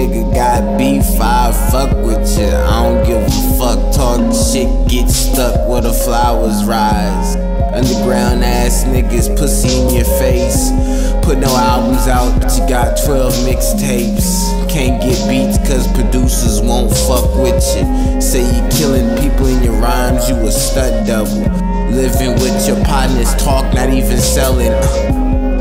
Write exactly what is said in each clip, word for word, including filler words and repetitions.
nigga got beef, I fuck with ya. I don't give a fuck, talk shit, get stuck where the flowers rise. Underground ass niggas, pussy in your face. Put no albums out, but you got twelve mixtapes. Can't get beats cause producers won't fuck with you. Say you killing people in your rhymes, you a stunt double. Living with your partners, talk, not even selling.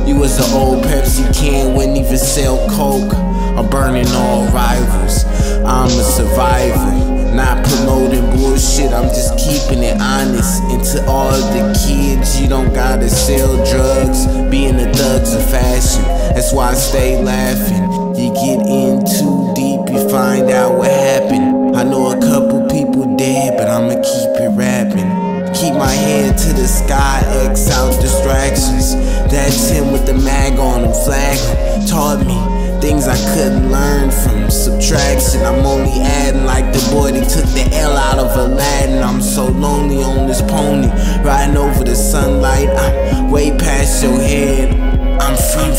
You was an old Pepsi can, wouldn't even sell coke. I'm burning all rivals, I'm a survivor. Not promoting bullshit, I'm just keeping it honest. And to all the kids, you don't gotta sell drugs. Being a thug's a fashion, that's why I stay laughing. You get in too deep, you find out what happened. I know a couple people dead, but I'ma keep it rapping. Keep my head to the sky, X out distractions. That's him with the mag on him, flag him. Taught me things I couldn't learn from subtraction. I'm only adding like the boy that took the L out of Aladdin. I'm so lonely on this pony, riding over the sunlight. I'm way past your head, I'm from.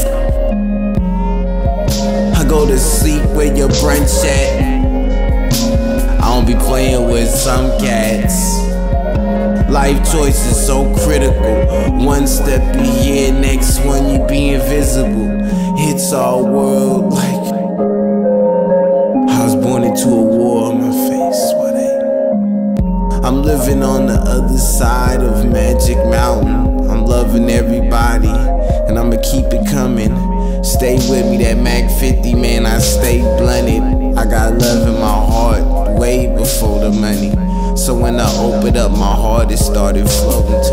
I go to sleep where your brunch at. I don't be playing with some cats. Life choice is so critical. One step you here, next one you be invisible. Hits our world like I was born into a war on my face. What ain't? I'm living on the other side of Magic Mountain. I'm loving everybody, and I'ma keep it coming. Stay with me, that Mac fifty, man, I stay blunted. I got love in my heart way before the money. So when I opened up my heart, it started flowing to